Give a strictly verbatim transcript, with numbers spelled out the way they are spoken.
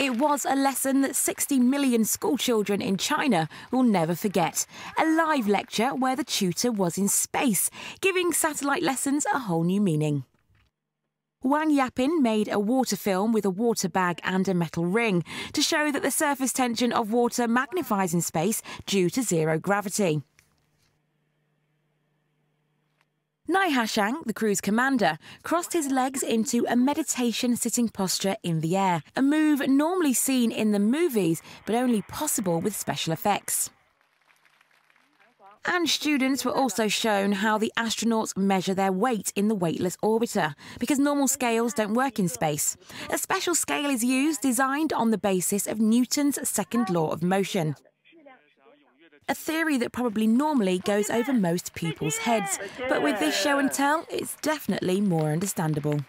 It was a lesson that sixty million schoolchildren in China will never forget. A live lecture where the tutor was in space, giving satellite lessons a whole new meaning. Wang Yaping made a water film with a water bag and a metal ring to show that the surface tension of water magnifies in space due to zero gravity. Nai Hashang, the crew's commander, crossed his legs into a meditation sitting posture in the air, a move normally seen in the movies but only possible with special effects. And students were also shown how the astronauts measure their weight in the weightless orbiter, because normal scales don't work in space. A special scale is used, designed on the basis of Newton's second law of motion, a theory that probably normally goes over most people's heads. But with this show and tell, it's definitely more understandable.